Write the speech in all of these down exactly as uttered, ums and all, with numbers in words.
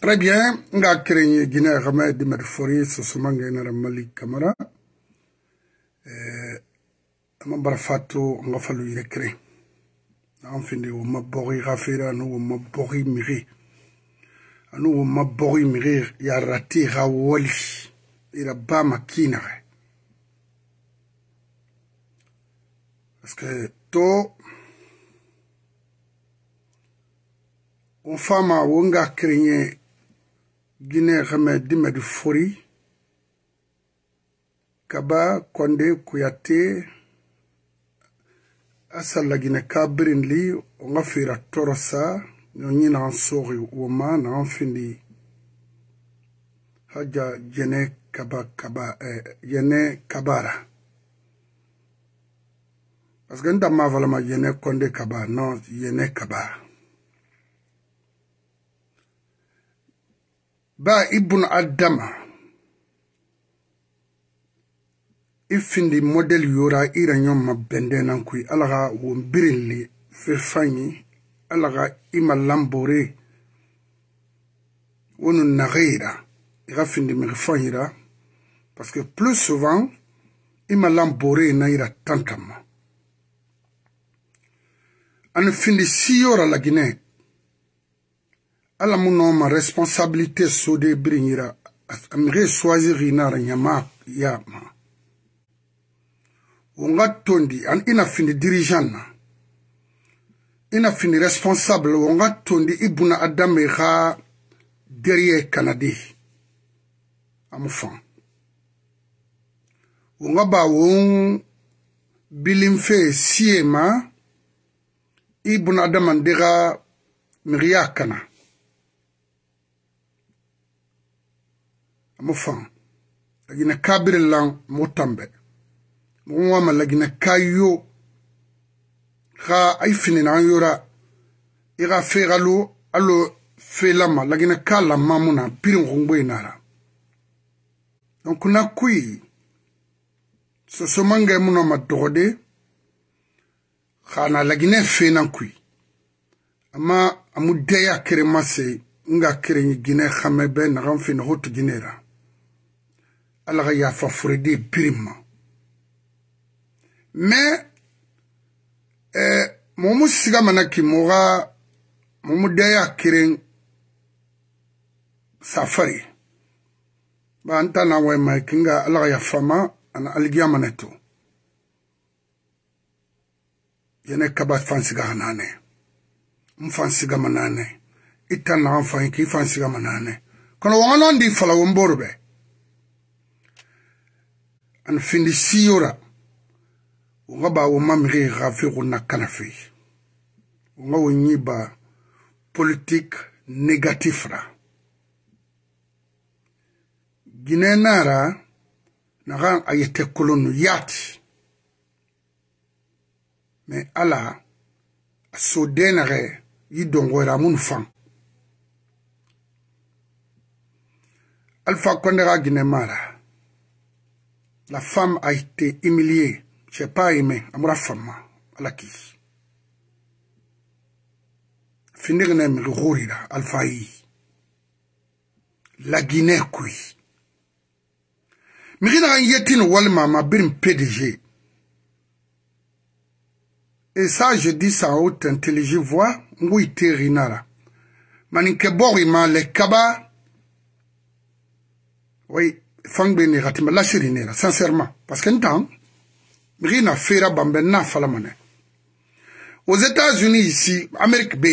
Ragya nga kirenye gina kama di marifori susumanga ina malik kamara ambarfato nga falu yekre anfinde wo mabori gafira no wo mabori miri anu wo mabori miri ya rati hawali ila ba makina parce que to on fama wonga kirenye Guinée Ramadi Madoufori, Kaba, Condé, Kouyaté, Asala Guinée Kabrinli, on a fait la Torosa, on y a un sourire au man, on finit. Hadja Djene Kaba, Kaba, Djene Kabara. Parce que dans ma valama, Djene Condé Kaba, non, Djene Kaba. Ba ibn Adama ifindi model yura ira nyoma bende nankui alaga wumbirinli fefanyi alaga ima lambore wonu nagira ira findi mifanyira parce que plus souvent ima lambore na ira tantama an findi siyora la Guinée ala munoma responsabilité sode bringira amire choisir ina nyama ya ma onga tondi an ina fini dirigeant ina fini responsable onga tondi ibuna adame kha derrière canadien amfan onga ba won bilimfe siema ibuna adame dira miria kana Mofan, lagina kabir lang motambe. Mwama lagina kayo ka aifinin anyura ira feralo alo felama lagina kala mamuna pirin kongwe nara. Donc na kui sosomanga muna matode kana lagina fena kui. Ama amudeya keremase nga kerenyi gine khamebe na gamfin hotu ginera. Allah ya favoré pirima mais euh momu siga manaki moga momu daya kiren safari ba anta na way mai kinga Allah ya fama ana algiyama neto yene kaba fansiga hanane mfansiga manane itana mfan ki fansiga manane kono wonon di fala womborbe an findi siyora unga ba wama mire rafiru na kanafi unga wenyi ba politique négatifra Guinée nara naran ayete kolonu yati mais ala so denare yidongwera mun fan Alpha Condé ra Guinée mara la femme a été humiliée. Je n'ai pas aimé. Amra femme. Alaki. Finir n'aime le rourira. Alfaï. La Guinée kui. Mirina yetin walma ma birim P D G. Et ça, je dis ça en haute intelligente voix. Ngoui te rinara. Maninke borima le kaba. Oui. Fangbe ne ratima la chirinera sincèrement parce que ntan rien fera bambenna falamane aux États-Unis ici Amérique B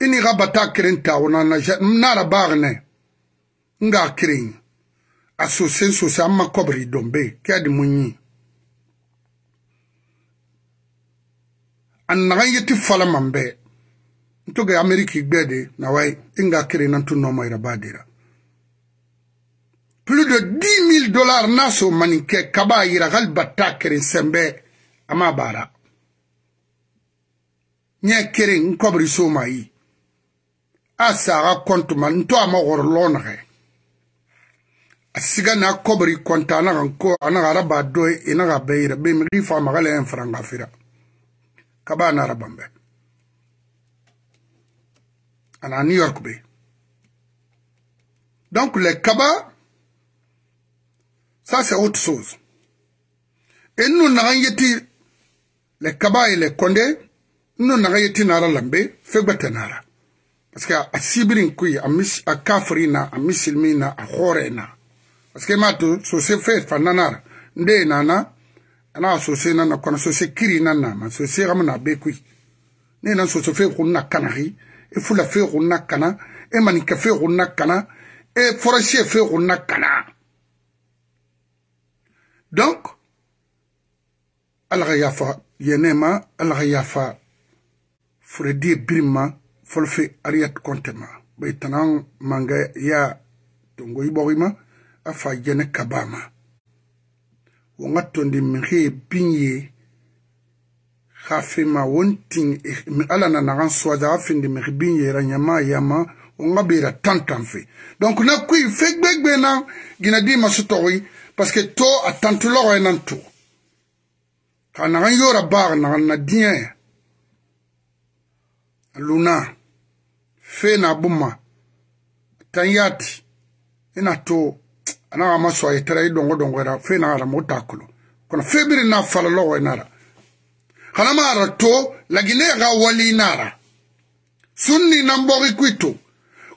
ini rabata krenta onana nara barne nga kring association sociale makobri dombe kadi munyi an ngayiti falamambe ntoge Amérique gbede na way inga krena ntuno moira badira plus de dix mille dollars naso maninke kaba ira galbata keren sembe amabara. Nye keren nkobri soma yi. Asa aga kontuma nto ama gorlonare. Asiga na kobri konta anaga nko anaga raba doye inaga beire. Be mrifa magale enfranga fira. Kaba anarabambe. and à New York Bay. Donc les Kaba, ça c'est autre chose. Et nous n'avons pas les Kaba et les Condé, nous n'avons pas nara lambe, fait nara. Parce que à Sibrin kui, à Kafrina, à Missilmina, à Horena. Parce que maintenant, ce se fait, fananara, nde nana, ana sosi nana kono sosi kiri nana ma sosi ramana bekui ne nan sosi fe ronna kanari e fula fe ronna kana e manika fe ronna kana e forasier fe ronna kana donc alga yafa yenema alga yafa fredi birma folfe ariat kontema be tanan manga ya dongo iborima afa Djene Kabama wongattonde min he binye khafima wonting ala na ngan soja afinde min binye ranyama yama ongabira tantamfe donc na kui fegbegbe na ginadi masutori parce que to atantuloro enantu kana ngora bar na na dien luna fe na buma tanyati ina to ana maso ay tray dongo dongo ra fe na ra motakulu kono febiri na fala lowo nara kana mara to lagine ga wali nara sunni nambori kwitu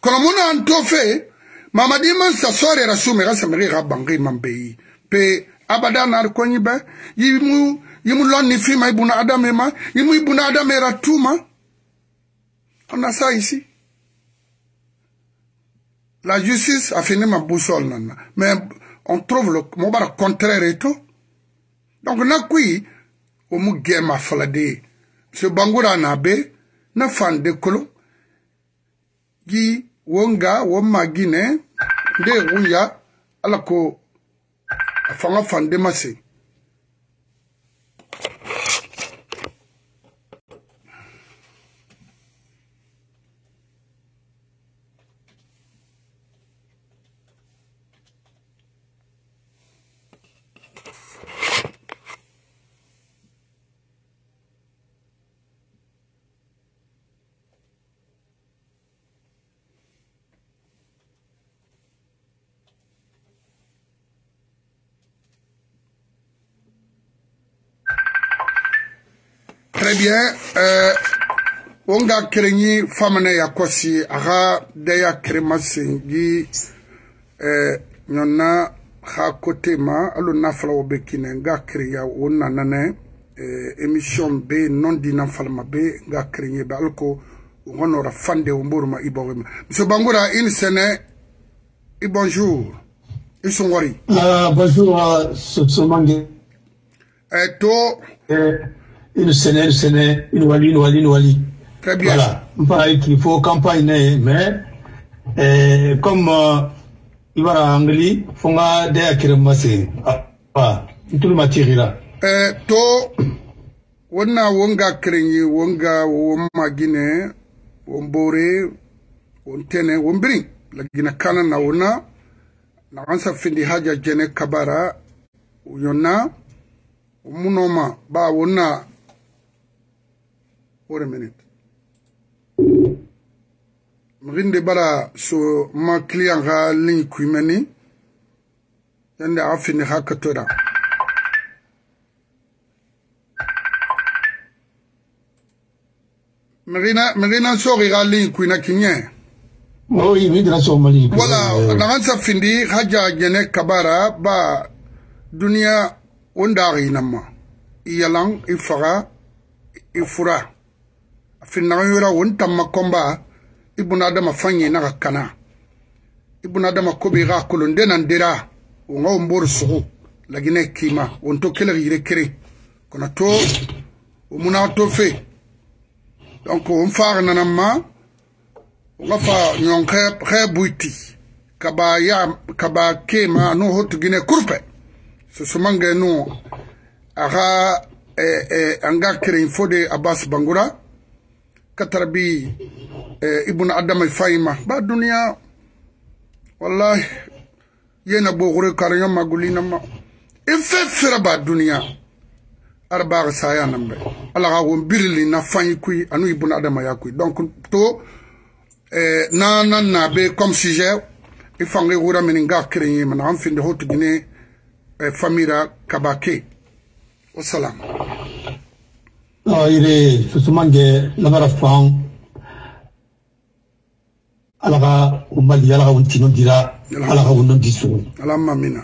kono mona anto fe mama diman sa sore rasume ga samri ga bangi mambeyi pe abada nar konyi ba yimu yimu lonni fi mai buna adame ma yimu ibuna adame ra tuma ona sa ici. La justice a fini ma boussole, nana. Mais on trouve le mot contraire et tout. Donc, na kui, on mou guéma falade. Ce bangoura nabe, na fan de kolo. Gi, wonga, woma guine, de rouya, alako, afanga fan de masse. Très bien, euh, on a créé Famane Yakosi, Ara, Deya Kremasingi, euh, Nyona, Hakotema, Aluna Flaobekin, Gakria, Onanane, émission B, non dinanfalma B, Gakri, Balko, on aura fan de Umburma Iborim. Monsieur Bangoura, il s'en bonjour. Ils sont worried. Ah, bonjour, euh, Sotsomangi. Et toi? Une semaine, une semaine, une wali, une wali, une wali. Très bien. Voilà. On parle qu'il faut campagner, mais euh, comme il va à Angli, il faut que des accrémassés. Ah, tout le matériel là. Eh, toi, on a wonga créé, wonga wonga guiné, on boré, on tenait, on bring. La Guinée canne na ona, na ansa fini Hadja Djene Kabara, yona, munoma ba ona. Wait a minute. Mrinde bara so ma client ga ligne kuimani yande afini hakatora. Mrina mrina sori ga ligne kuina kinye. Oui, oui, dra so mali. Voilà, nagansa findi Hadja Djene Kabara ba dunia ondari namma. Iyalang ifara ifura. Finnaura wontama komba ibunadama fanyi na kana ibunadama kobira kulonde nandera unga ombor sugu lagine kima wonto kele yirekere kono to umuna to fe donc on far nanama unga fa nyonke rebuiti kaba ya kaba kema no hot gine kurpe so sumange no aga eh, eh, anga kire infode Abbas Bangoura katarbi ibn adama faima ba dunia wallahi yena bogure karya magulina ma ifefira ba dunia arba saya nambe ala ga won birli na fanyi kui anu ibn adama yakui donc to na na na be comme sujet ifange wura meninga krenye mana amfinde hotu gine famira kabake wassalam ayire susumange labarafan alaga umali alaga untino dira alaga unon disu alamma mina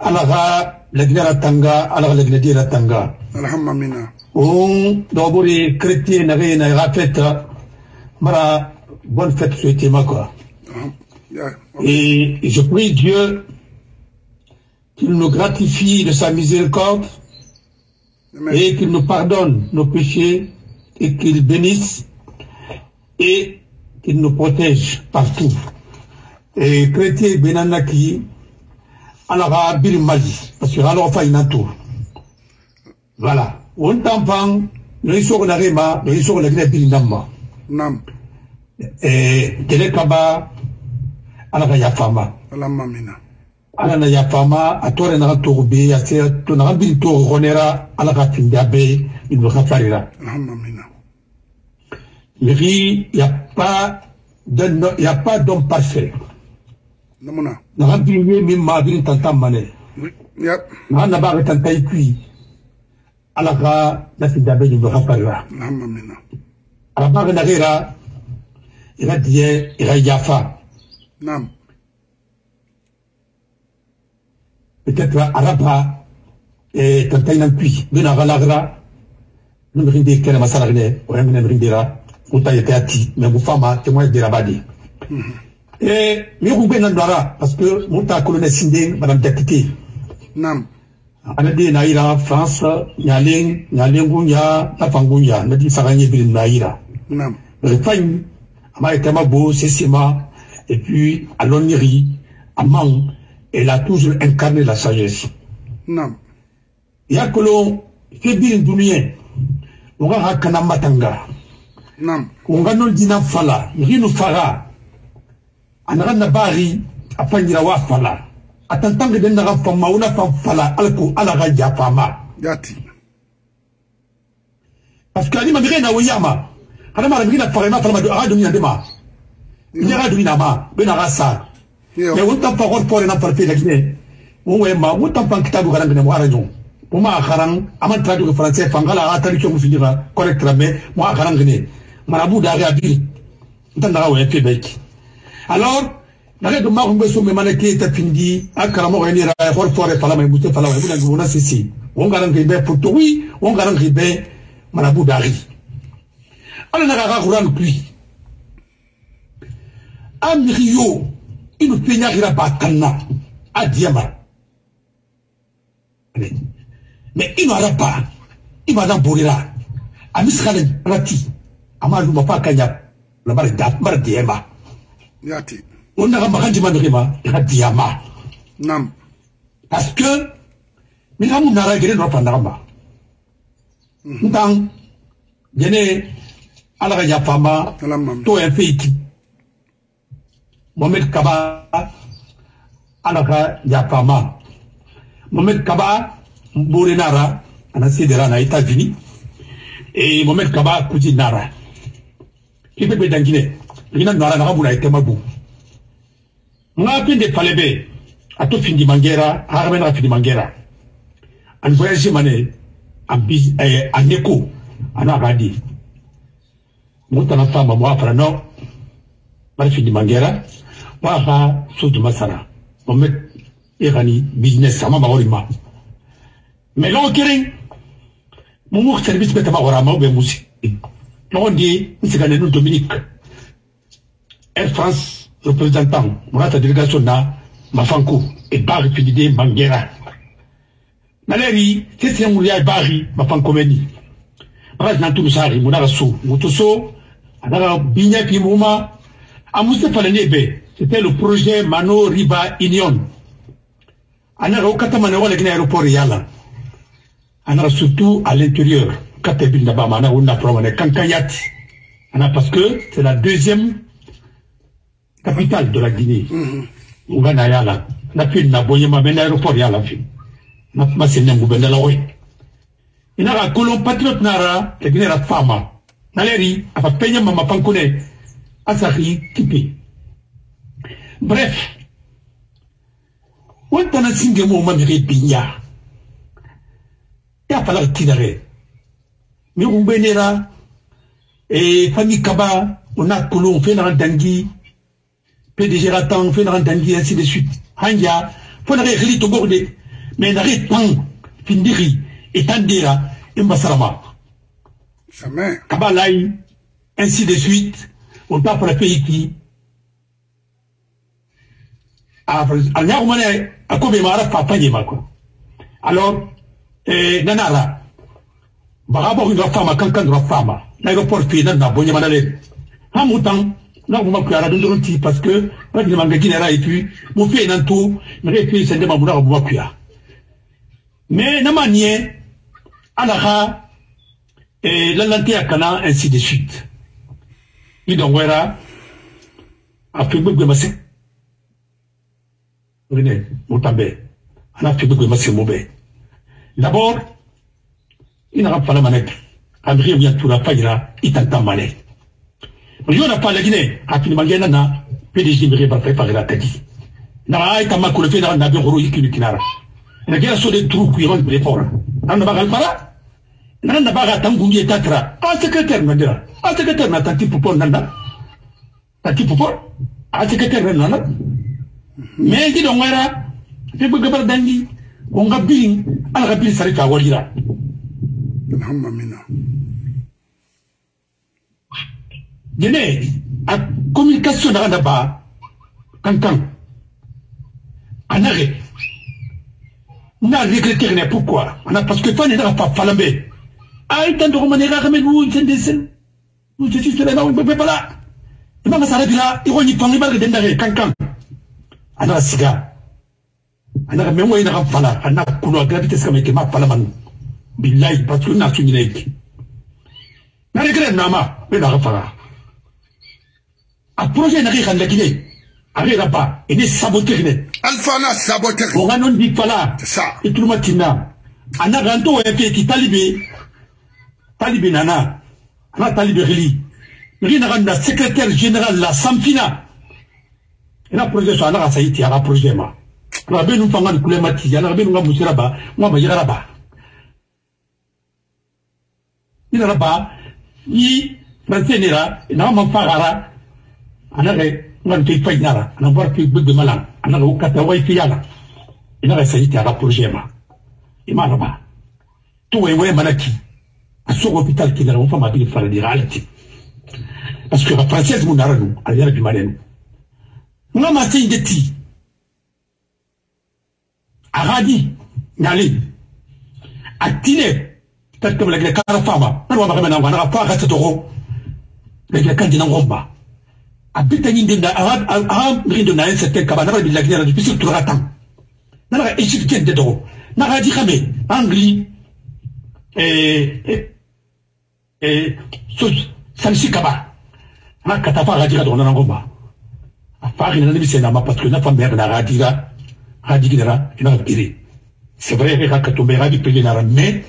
alaga legnera tanga alaga legnera tanga alamma mina on doburi kriti na gena gafeta mara bonne fête souhaitée ma quoi. Et je prie Dieu qu'il nous gratifie de sa miséricorde et qu'il nous pardonne nos péchés et qu'il bénisse et qu'il nous protège partout. Et chrétien Benanaki, alors bir Mali, parce que alors enfin il entoure. Voilà. On t'entend, nous y sommes l'arrêma, nous y sommes l'arrêma bilinama. Nam. Djene Kaba ala ka yafama ala na yafama a tore naga togo be a se to naga biri togo gonera ala ka finda be il va farira il y a pas d'un il y a pas d'homme parfait namona naga biri mi ma biri tanta mane yep naga na ba tanta ikui ala ka la finda be il va farira namona ala ba na gira إلى ديال إلى يافا. نعم. peut-être عربها تنتهينا نبي بين غلاغرا نمرين دي كلام مسارغني وين نمرين ديرا وطاي تاتي من بوفاما تموي ديرا بادي. إيه ميرو بين الدارا parce que مونتا كولونيل سيندين مدام تاتيتي. نعم. أنا دي نايرا فرنسا نالين نالينغونيا نافانغونيا ندي ساغاني بين نايرا. نعم. رفاين Ama était ma beau, c'est Sima, et puis à l'Oniri, à Mang, elle a toujours incarné la sagesse. Non. Il y a que l'on fait bien d'oulien, on va à Kanamatanga. Non. On va nous dire Fala, Rino Fara, Anarana Bari, à Panirawa Fala, à Tantang de Narafama, on a Fala, Alko, Alaraya Fama. Yati. Parce qu'Ali Magrena Oyama, أنا ما أريد أن أقول لك أنا ما أريد أن أقول لك أنا ما أريد أن أقول لك أنا ما أريد أن أقول لك أنا ما أريد أن أقول لك أنا ما أريد أن أقول لك أنا ما أريد أن أقول لك أنا ما أريد أن أقول لك أنا ما أريد أن أقول لك أنا ما أنا نغرق غران كلي. أميريو إنو بيني غير باتنا أديما. ما إنو هذا با إنو هذا بوريلا. أميس خالد راتي. أما لو ما فاكنيا لبار دات بار ديما. ياتي. ونغرق مغنج ما نغيما أديما. نعم. parce que من هم نارا غير نروح نغما. نعم. يعني ala ga yafama to en feki Mohamed Kaba ala ga yafama Mohamed Kaba mburinara ana sidera na itavini e Mohamed Kaba kujinara kipe be dangine ina nara na kabula itema bu ngapinde palebe ato findi mangera harbe na findi mangera an voyage mané ambi aneko ana gadi mutana fama mwafara no marifi di mangera wafa sudu masara momet irani business sama maorima melon kirin mumu service beta maorama obe musi nondi nsigane no Dominique Air France représentant murata délégation na mafanko et bari fidide mangera maleri tese ngulia bari mafanko meni bari na tumusari munara su mutuso c'était le projet Mano Riba Union. Surtout à l'intérieur. Parce que c'est la deuxième capitale de la Guinée. On a l'aéroport. Il y a un colon patriote. Il y a un femme. Naleri, à peine maman pancone, أساقي كبي. Bref, وانت نسينجي مو ممري بنيا تافلا تدري ميرو بنيرا اي فامي كابا وناكولو فينا دانجي بيديجي راتان فينا دانجي ainsi de suite هانيا فونا غيري تو غوردي مي ناري طون فينديري اتانديرا امباسراما سامي كابا لاي ainsi de suite on tafala pays qui alors eh, nanara bagabo ndo fama kankan ndo fama l'aéroport fi nan na bonye manale hamutan na ko makara ndo ti parce que pas de manga ginera et puis mon fi nan tout mais puis c'est de mabuna ko bakuya mais na manier alaha et l'antia kana ainsi de suite il donwera a fait beaucoup de masses d'abord il n'a pas la manette André vient tout la pagira il t'entend malé mais on n'a pas la Guinée à tout le monde n'a P D G ne va préparer la tête n'a été ma couleur n'a n'a bien roulé qui lui kinara la guerre sur les trous qui rendent les forts n'a n'a pas le para n'a n'a pas attendu et tatra à secrétaire n'a dira à secrétaire n'a tati pour n'a n'a tati pour à secrétaire n'a n'a mais qui donc era fait beaucoup de dandy on a bien à la pile s'arrête à Walira Guinée à communication là-bas quand quand on arrête on a regretté rien pourquoi on a parce que Fanny Kaba Falambé a eu tant de romanés à remettre vous c'est des scènes vous êtes juste là on ne peut pas là et même ça arrive là et on y prend les balles d'endarré quand quand أنا سيجا أنا ميمو أنا غفلا أنا كلوا غرابيت سكامي كما فلمان بالله باتون ناتوني ليك ناريكرا نما بلا غفلا أبروجي ناري خان لكيني أري رابا إني سابوتيرني ألفانا سابوتيرني وغانون دي فلا إتلو ماتينا أنا غانتو ويبي كي طالبي طالبي نانا أنا طالبي غلي غينا غانا سكرتير جنرال لا سامفينا ina projet so ala saiti ala projet ma la benu fanga ni kule mati ala benu ngamu siraba ngaba yaraba ina raba yi mantenera ina ma fagara ana re nganti fainara ana barpi bug malan ana ko kata way fi yala ina saiti ala projet ma imana ba to way way manaki aso hôpital ki dara on fama bi fara di reality parce que la française mon aranou ala bi malenu non ma c'est de ti aradi nali atine tatum la kara fama non ma ramena wana fa kata to la kan dina ngomba abita ni ndinda arab arab ri de naen c'était kabana ba la kira depuis sur tout ratan na la égyptien de do na radi khamé angli eh eh sous samsi kaba na kata fa radi do na ngomba فاغنا نلبس هنا ما باسكو نفهم بهنا غاديرا غاديرا هنا غاديري سي فري هكا تومبيرا دي بيلي نارا مي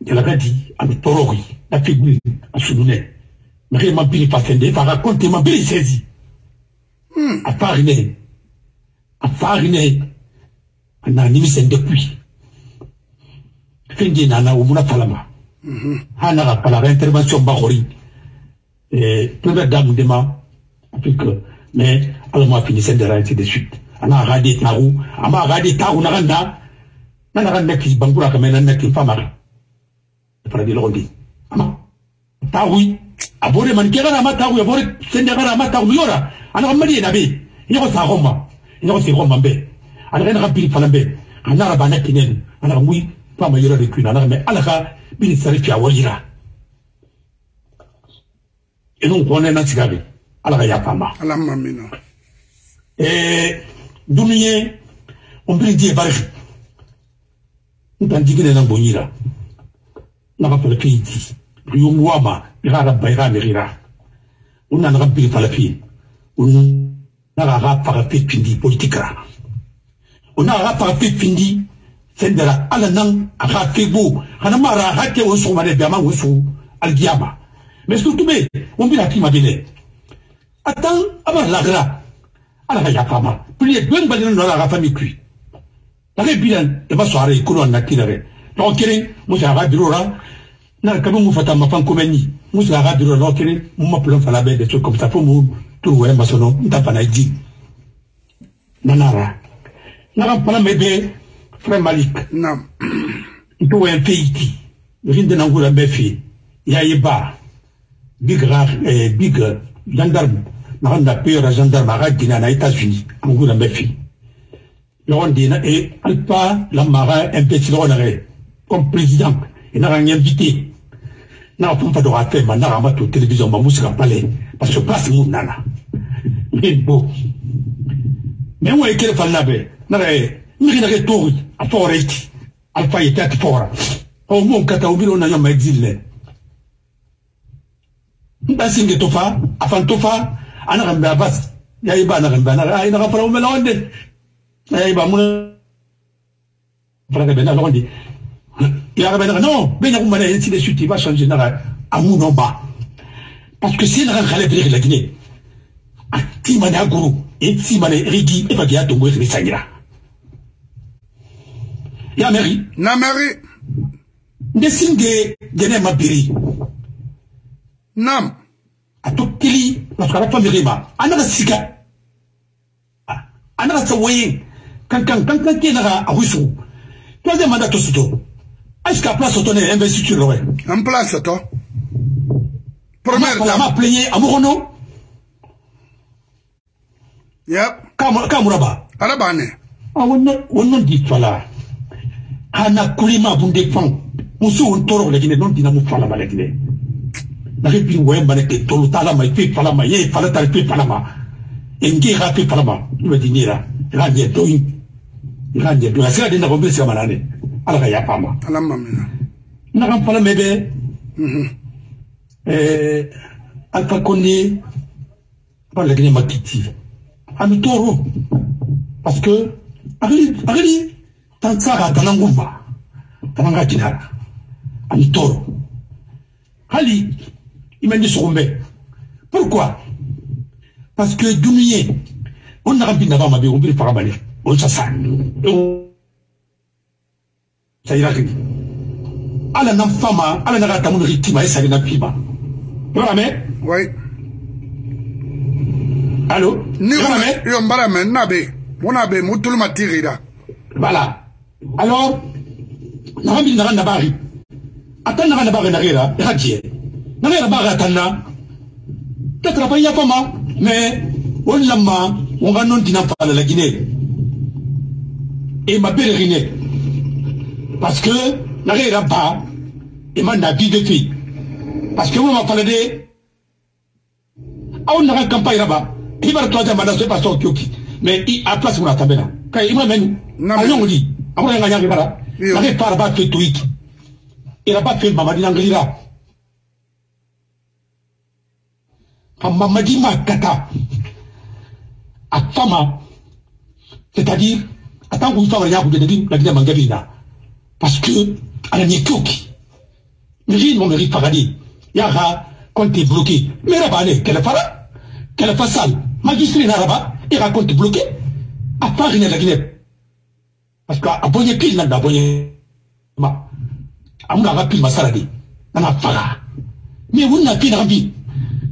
ديال غادي ام توروري لا فيغوي اسودوني مي ما بيلي فاسندي فاغا كونتي ما بيلي سيزي افاغني افاغني انا نلبس ندكوي فين دينا انا ومنا فالما انا غابلا انترفينسيون باغوري اي بروبر دام ديما افيك mais alors moi finissais de rater de suite on a radé taou on a radé taou na randa na randa qui bangura comme na na qui famara para de lodi taoui abore man kera ma taou abore sendera ma taou yora ana amadi na be yoko sa roma yoko si roma be ana na rapil falambe ana rabana kinen ana mui fama yora de kuna ana mais alaka bin sarifi awira et donc on est na tigabe alors ya fama alamma mino eh dunie on peut dire par exemple digine na bonira na va pour kiti yo muama rara bayra merira on n'a pas pris par la fille on n'a pas par fait pindi politique on n'a pas fait pindi sendera ala nan aka kebo kana mara hakke on so mane biama on so algiama mais surtout mais on bi la prima bene Attends, avant l'agra, à la Hadja Kaba, puis les deux bananes dans la famille cuit. La rébilan, de ma soirée, coulant la kinare. L'enquête, moussa rabirora, n'a qu'à mon fata ma fan comeni, moussa rabirora, l'enquête, m'a plan à la bête, des trucs comme ça pour mou, tout le maçon, d'apanaïdi. Nanara. N'a pas la mébé, frère Malik. Non. Tout un pays qui, rien de n'angoula méfie, yaïba, big rare, big gendarme. Nous avons appelé les gendarmes à Guinée, aux États-Unis, en gros, dans mes filles. Nous avons dit, et Alpha, la marin, un petit honoré, comme président, et nous avons invité. Nous avons fait un affaire, nous avons fait une télévision, nous avons fait un palais, parce que place, nous avons fait un beau. Mais nous avons fait un palais, nous avons fait un tour, à forêt, Alpha était à forêt. Au moins, quand on a eu un exil, nous avons fait un tofa, à Fantofa, أنا غنبيع بس يا إبا أنا غنبيع أنا أنا غفروا من لوندي يا إبا من فرق بين لوندي يا غبنا نو بينك وما لا ينسي لسوتي باش نجينا أمونو با، باسكو سين غنخلي بريغ لكني أنتي من أقول أنتي من ريجي إبا جات وغير بيسانجرا يا مري نا مري نسينجي جنى ما بري نام أتوكلي نفكر في الريما أنا غسيكا أنا غسوين كان كان كان كان كان غا أغسو توازي مادا توسطو أيش كا بلاس تونا إنفستيتور لوي أم بلاس تو برومير لا ما بليني أمورنو ياب كام كام ربا ربا نه أونا ونا دي فلا أنا كل ما بندق فان مسوي نتورو لكن نون دينا مفلا بالكني نحبين وين بنك تولو تعلم يفيد فلما يي فلا تعرفين فلما إنجيل خافي فلما ودينيرا غادي يدوين غادي يدوين أسرع دينا قبل سيما ناني على غاية فما علما منا نعم فلما به ألفا كوني بالغني ما كتير أنا تورو parce que أغلي أغلي تنساها تنعوما تنعاك جنار أنا تورو هالي il m'a dit sur mes. Pourquoi? Parce que Doumier, on a rempli d'avant ma vie, on veut le faire avaler. On s'assemble. Ça ira rien. À la nafama, à la narata, mon rythme, ça vient d'appuyer. Ramé? Oui. Allô? Ni ramé? Yon baramé, nabé. Mon abé, mon tout le matin, il a. Voilà. Alors, n'a rempli d'avant ma vie. Attends, n'a rempli d'avant ma vie, là, radier. Non mais la bagatana, peut-être la bagarre pas mal, mais on l'a mal, on va non dire pas la Guinée et ma belle Guinée, parce que la guerre pas et ma nabi de fille, parce que on va parler de, on n'a qu'un campagne là-bas, il va trouver madame c'est pas son kioki, mais il a place pour la tabela, quand il m'a mené, allons on dit, après on a gagné là, la guerre pas là-bas fait tweet, et là-bas fait maman d'anglais là. Mamadi Makata, à Fama, c'est-à-dire, attends qu'on soit là, vous devez dire la Guinée Mangavina, parce que, à la Niekoki, mais rien ne mérite paradis, Yara, quand t'es bloqué, mais là-bas, allez, qu'elle fera, qu'elle fasse sale, magistrat là-bas, et raconte t'es bloqué, à Paris, la Guinée, parce qu'à Bonnet Pile, là, Bonnet, à mon rapide, ma salade, à la Fara, mais vous n'avez pas envie.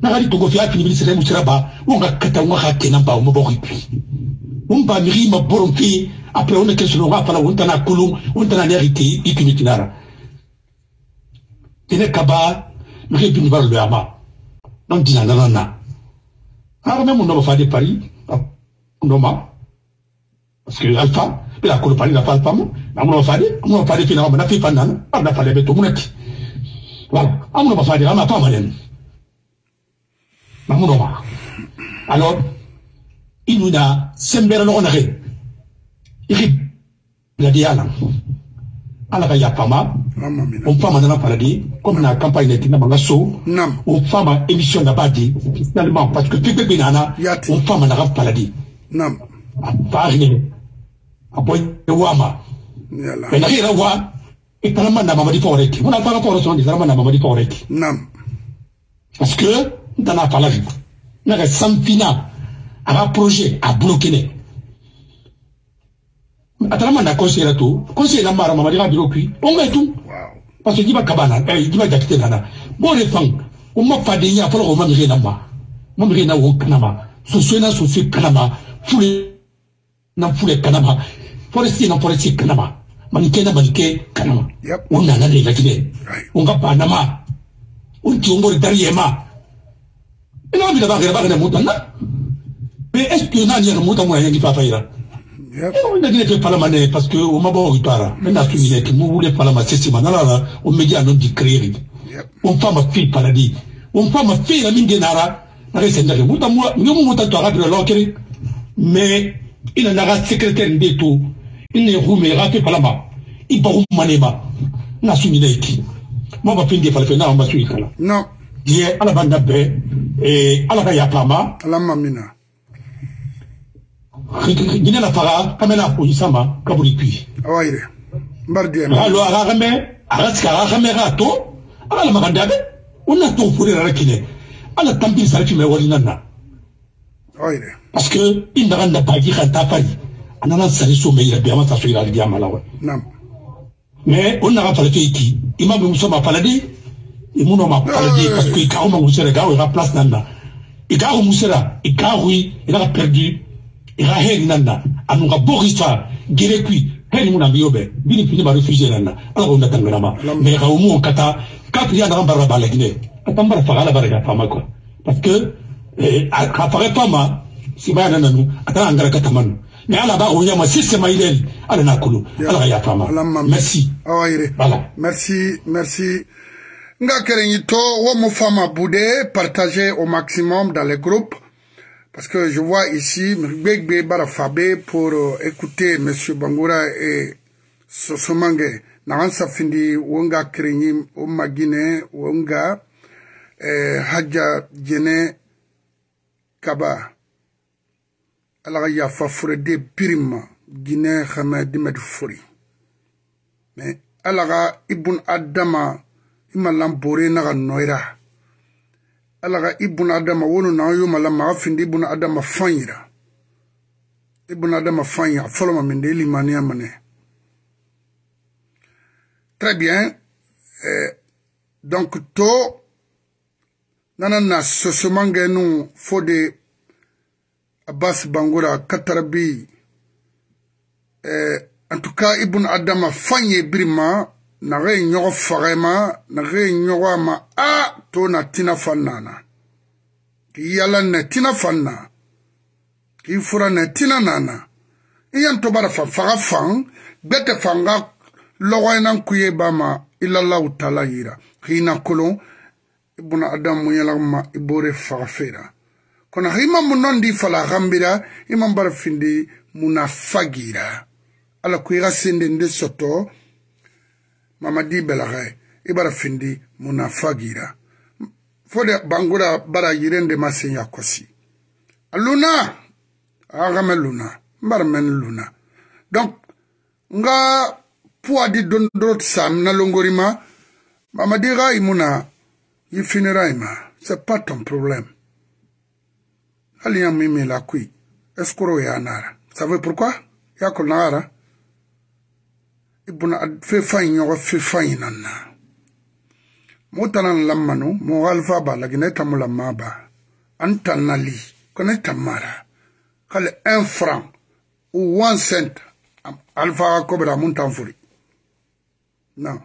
نعرف تقولي أكيد بنسلم وشربا وعندك كتاوما خاتنا باو مباركي، ومبا مري مبرم في أبلون كسلوغا فلا وانتنا كلهم وانتنا نعرفي يكمل تنارا. تناك با مري بنبارو لياما، نمدينا نانا. أرمي منا بفادي باري، نوما، بسكيل ألفا، بلا كل باري نفعل فمو، أمنا بفادي، أمنا بفادي فينا ومنا في فنان، أمنا بفادي بتومنك، أمنا بفادي أما فمالين. Alors, il nous a semblé l'on aurait. Il a dit à la Yapama, on femme dans la paradis, comme la campagne de Tinamagasso, on femme à émission d'abadi, finalement, parce que Pipe Binana, on femme dans la paradis. Non. À Paris, à Boyewama. Mais la Rirawa est à la main de Mamadi Forek. On n'a pas rapport au son des Ramana Mamadi Forek. Non. Parce que, dans la palage, naka sampina aba projet a bloqué né atalama na conseil là tout conseil là mara mama dira bloqué on met tout parce que diba kabana eh diba jakite nana bon les fang on m'a pas dénia pour on m'a rien là bas m'a rien là au kanama so soina so fait kanama foule na foule kanama forestier na forestier kanama manike na manike kanama on a la légalité on va pas nama on tombe derrière ma. Et là, il a pas de mouton. Mais est-ce que là, il y a un mouton qui va faire? On a dit que Palamane, parce que au moment où il parle, mais là, il est que vous voulez pas la masse, là, on me dit à l'homme de créer. On fait ma fille paradis. On fait ma fille la ligne de Nara. Mais il en a secrétaire de tout. Il ne vous met pas Palama. Il va vous manéma. N'a soumis l'équipe. Moi, ma fille n'est pas le pénal, on va suivre. Non. Dieu, à la bande paix, et à la paix à Plama, à la mamina. Guinée la para, Kamela, Ousama, Kabouli. Oui, Marguerite. Alors, à la ramée, à la ramerato, à la marandabe, on a tout pour les raquiner. À la tampine, ça fait me Walinana. Oui. Parce que, il n'a pas dit à ta paille. Ananas, ça les sommeille, bien, ça fait la gamme à la ouais. Non. Mais on n'a pas fait qui il m'a mis à paladé et mon homme a paladé parce que Kaouma Moussera il a place Nanda et Kaouma Moussera et Kaoui il a perdu il a hé Nanda à nous rapport histoire guéréqui hé mon ami Obé bien fini par refuser Nanda alors on attend le lama mais Kaoumou en Kata quatre y'a d'un barabal la Guinée attends pas la fara la barrière pas ma quoi parce que à apparaît pas ma si ma nana nous attends un gars mais à la barre, on y a ma six maïdel, à la Nakolo, à la Yapama. Merci. Voilà. Merci, merci. Ngakerenito, Womofama Boudé, partagez au maximum dans les groupes. Parce que je vois ici, Mbegbe Barafabé pour euh, écouter M. Bangoura et Sosomangue. Naransa Findi, Wonga Kerenim, Omagine, Wonga, Hadja Djene Kaba. Alors il y a Fafure de Pirima, Guinée, Hamed Medfouri. Mais alors Ibn Adama, il m'a l'emporté n'a noira. Alors Ibn Adama, on n'a eu mal à ma fin d'Ibn Adama Fanyra. Ibn Adama Fanyra, follow ma mendeli mania mané. Très bien. Donc tout, nanana, ce se mangue nous faut des Abbas Bangoura, Katarabi, eh, en tout cas, Ibn Adama Fanye Brima, n'a rien n'y aura farema, n'a rien n'y aura ma a tona tina fanana. Qui yala ne tina fanna, qui fura ne tina nana. Et en tobara fara fang, bete fanga, l'orenan kuye bama, ilala ou talayira. Rina kolon, Ibn Adam mouyalarma, ibore farafera. Kona hima munondi fala gambira, hima mbarafindi munafagira. Ala kuira sende nde soto, mamadi belagay, ibarafindi munafagira. Fode bangura bara yirende masenya kosi. Luna, agame luna, mbarmen luna. Donc, nga pua di dondrot sam na longorima, mamadi gai muna, yifinira ima, c'est pas ton problème. Aliyam mimi la kui, eskoro ya nara. Savez pourquoi? Yako nara. Ibuna adfefain yawa fefain anna. Motanan lammanu, mo alfa ba la gineta mulamma ba. Antanali, koneta mara. Kale un franc ou one cent. Alfa kobra muntanfuri. Non.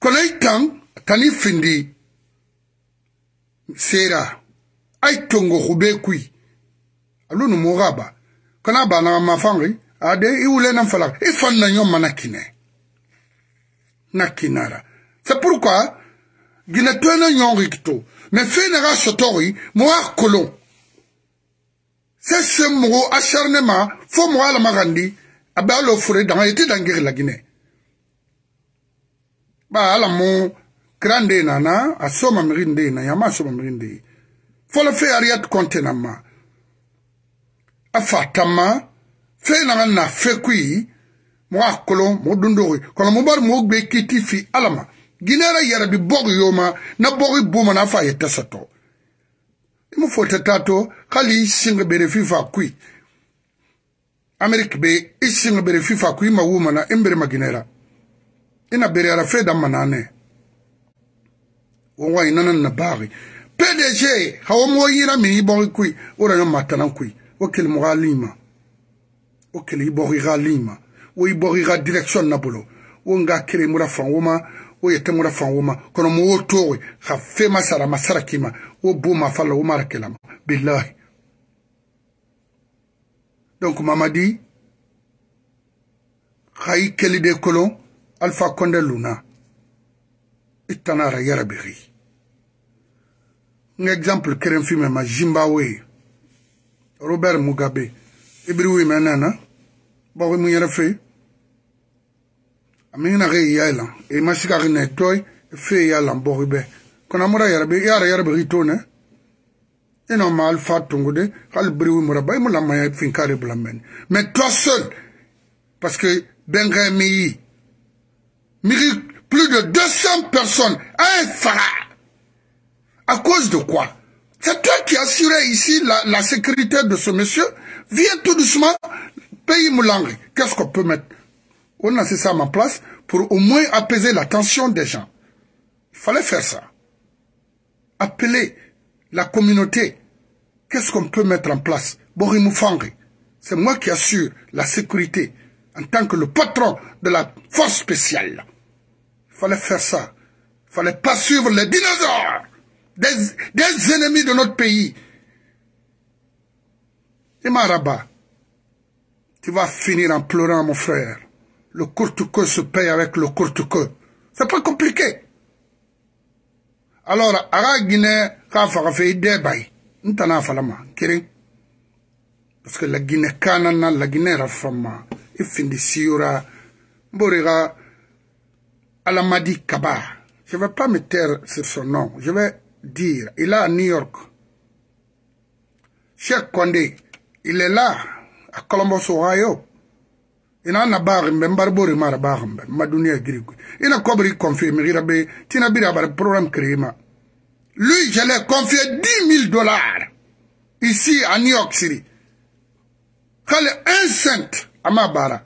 Konaitan, tani findi. Sera. Aitongo Hubekui. Alunu Muraba. Kanaba na mafangri. Ade iule na falak. Ifan na nyoma nakine. Nakinara. C'est pourquoi Ginetwena nyonri kito. Me fenera sotori moa kolon. C'est ce mot acharnement. Faut moa la magandi. Abe alo fure dans été d'angiri la Guinée. Ba ala mon grande nana asoma mirinde na yama asoma mirinde. Faut le faire arrière contentement. Afatama, fait n'a fait qui, moi, colon, mon dundori, quand mon bar mougbe kiti fi alama. Guinera yarabi borioma, na bori boumana fa yetasato. Mufote tato kali isinga bere fifa kui. Amerika be isinga bere fifa kui ma wumana imbere maginera. Ina bere ala feda manane. Wongwa inana nabari. P D G hawamuwa yina mi ibori kui. Ura yon matana kui. Wakili mga lima. Wakili ibori ga lima. Wa ibori ga direksyon nabolo. Wonga kiri mura fangoma. Oyete mura fangoma. Kono muotowe. Hafe masara masara kima. Obu mafala umara kelama. Billahi. Donc mamadi. Khai keli de kolon. Alpha Condé luna. Itanara yarabiri. Un exemple keren fime ma Zimbabwe. Robert Mugabe. Ibriwi menana. Bawe mu yarafe. Amina re yala. E masika rine toy. Fe yala mboribe. Konamura yarabe yara yarabe tone. Eno ma Alpha Condé. Kal briwi murabay mula maya finkare blamen. Mais toi seul. Parce que Benga mi. Plus de deux cents personnes à un phara. À cause de quoi? C'est toi qui assurais ici la, la sécurité de ce monsieur. Viens tout doucement, paye Moulangri. Qu'est-ce qu'on peut mettre? On a ça en place pour au moins apaiser la tension des gens. Il fallait faire ça. Appeler la communauté. Qu'est-ce qu'on peut mettre en place? Borimufangi. C'est moi qui assure la sécurité. En tant que le patron de la force spéciale. Il fallait faire ça. Il fallait pas suivre les dinosaures. Des, des ennemis de notre pays. Et Maraba, tu vas finir en pleurant, mon frère. Le courte-queue se paye avec le courte-queue. C'est pas compliqué. Alors, Ara Guinée, parce que la Guinée Kanana, la Guinée Rafama. Il finit sur Borega Alamadi Kaba. Je ne vais pas me taire sur son nom. Je vais dire, il est à New York. Cheikh Condé, il est là, à Columbus, Ohio. Il a un bar, il a un bar, il a un bar, il a un bar. Il a compris confirmé, il a un programme créé. Lui, je l'ai confié dix mille dollars ici à New York City. Quand un cent. Amabara,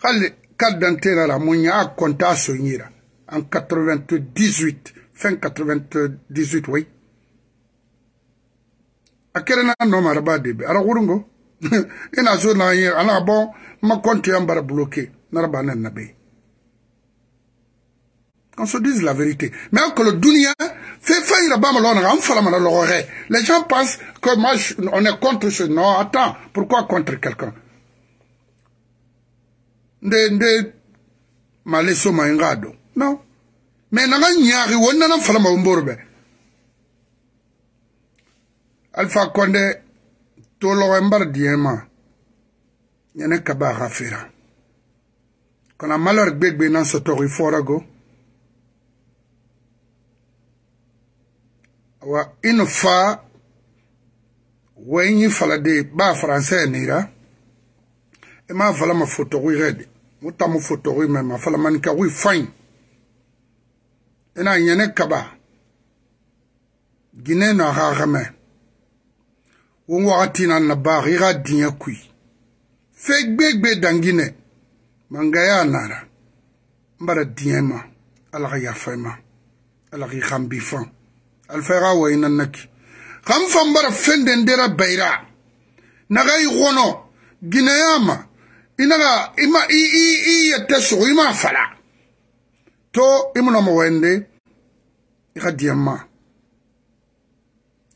quand Cardantera la Mounia a compté à Sognira en quatre-vingt-dix-huit, fin quatre-vingt-dix-huit, oui. A quel nom Arabadib? Aragourungo? Et la zone ailleurs, à la bon, ma compte est en barre bloquée. Narabanen Nabé. Qu'on se dise la vérité. Mais encore le Dunia fait faillir à Bamalon, on fait l'oreille. Les gens pensent que moi, on est contre ce. Non, attends, pourquoi contre quelqu'un? De, de, maleso maingado. Non. Mais nanga nyari wonna na falama umborbe. Alpha Condé, tolo embar diema. Yene kaba rafira. Kona malor begbe nan sotori forago. Awa inofa, wenyi falade ba français nira. Et ma voilà ma photo, oui, red. Mouta ma photo, oui, même. Ma voilà manika, oui, fine. Et na yene kaba. Guinée n'a rarement. Ou waratina na bar, ira digne kui. Fake bébé dans Guinée. Mangaya nara. Mbara diema. Alra yafema. Alra yambifan. Alfera wa inanaki. Ramfam bara fendendera beira. Nagai rono. Guinéama. Inaga ima i i i yatesu ima fala to imuna mwende iradiama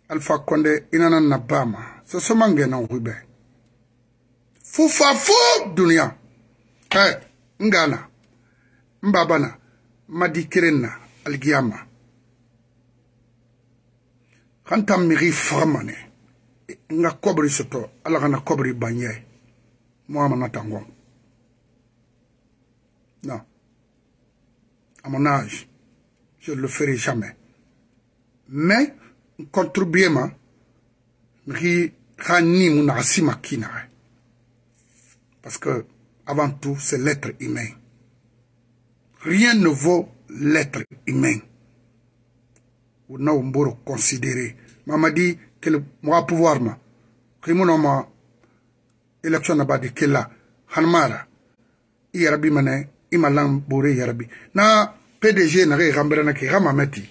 Alpha Condé inana nabama so somange na rube fufa fu dunia eh ngana mbabana madikirena algiama kanta miri framane nga kobri soto alaga na kobri banye moi, je non. À mon âge, je ne le ferai jamais. Mais, contribuez-moi. Parce que, avant tout, c'est l'être humain. Rien ne vaut l'être humain. On a un mot considéré. Maman dit, kele mo pouvoir ma kimuno ma election na badi kella hanmara i rabbi mane imalam bore ya rabbi na pdg na re gambere na ke gama meti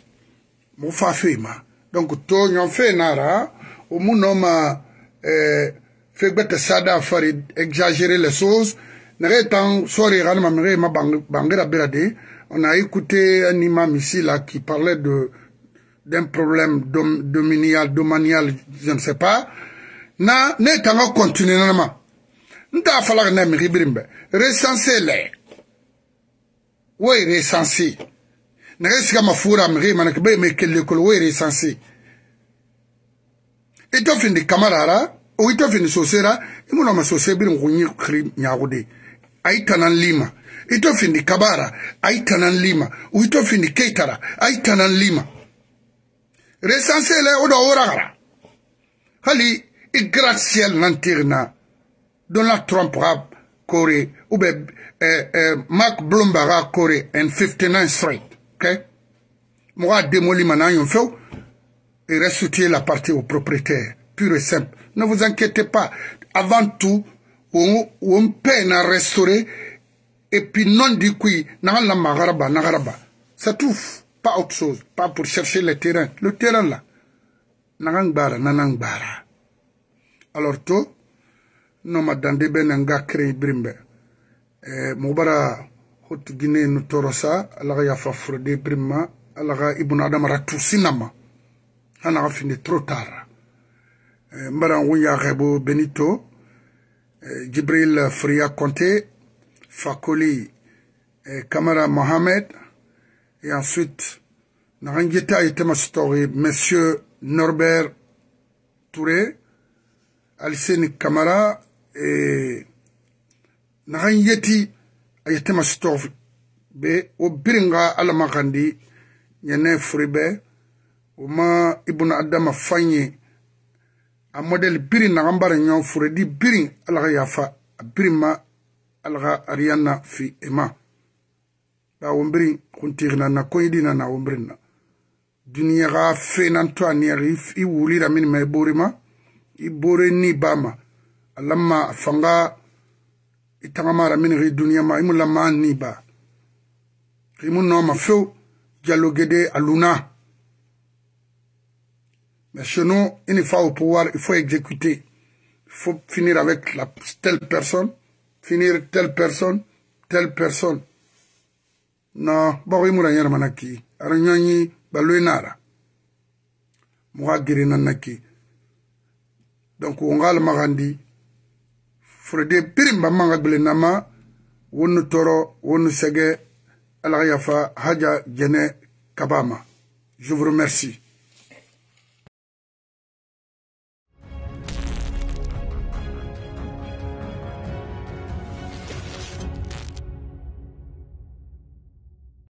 mo fa fema donc to nyon fe nara o muno ma eh fait que ça a fait exagérer les choses. On a écouté un imam ici là, qui parlait d'un problème dom, dominial, domanial, je ne sais pas. Na ne t'en continuer normalement. N'ta falloir n'aime ribrimbe. Recenser les. Oui, recenser. Ne reste qu'à ma fourre à me rire, mais que le colo est recenser. Et t'en fin de camarades. O ito fini sosera imuno masosebiri ngunyi kri nyagude aitanan lima ito fini kabara aitanan lima o ito fini keitara aitanan lima resansele odo oragara hali igratiel nantirna Donald Trump rap kore ube eh, eh, Mark Blumba rap kore en fifty-nine straight okay moi démoli manan yon feu et restituer la partie au propriétaire pur et simple. Ne vous inquiétez pas. Avant tout, on, on peine à restaurer et puis non du coup, c'est tout. Pas autre chose. Pas pour chercher le terrain. Le terrain là. Alors tout, non madame de Benanga créé Brimbe. Moubara, Haute Guinée, nous torosa, Allah ya fafrode Brimma, Allah ibn Adam ratou sinama. On a fini trop tard. Marangouya Rebo Benito, Djibril Fria Conté, Fakoli, Kamara Mohamed, et ensuite, Narangita et ma story, Monsieur Norbert Touré, Alcine Kamara, et Narangeti et ma story, au Biringa Alamagandi, Yene Fribe, Oma Ibn Adama Fanyi, a modèle birin na gambara nyon furedi birin alaga yafa birin ma alaga ariana fi ema ba wombirin kuntirna na koyidina na wombirin na dunia ga fe nanto aniri i wulira min me borima i bore ni bama alamma fanga itangamara min ri dunia ma imula ma ni ba rimunno ma feu dialoguede aluna. Mais chez nous, une fois au pouvoir, il faut exécuter. Il faut finir avec la, telle personne, finir telle personne, telle personne. Non, bon, il y a un manaki. Aragnani, baluenara. Moi, girinanaki. Donc, on a le marandi. Fredé, pirimba mangablenama, wonu toro, wonu sege, alariafa, Hadja Djene Kaba. Je vous remercie.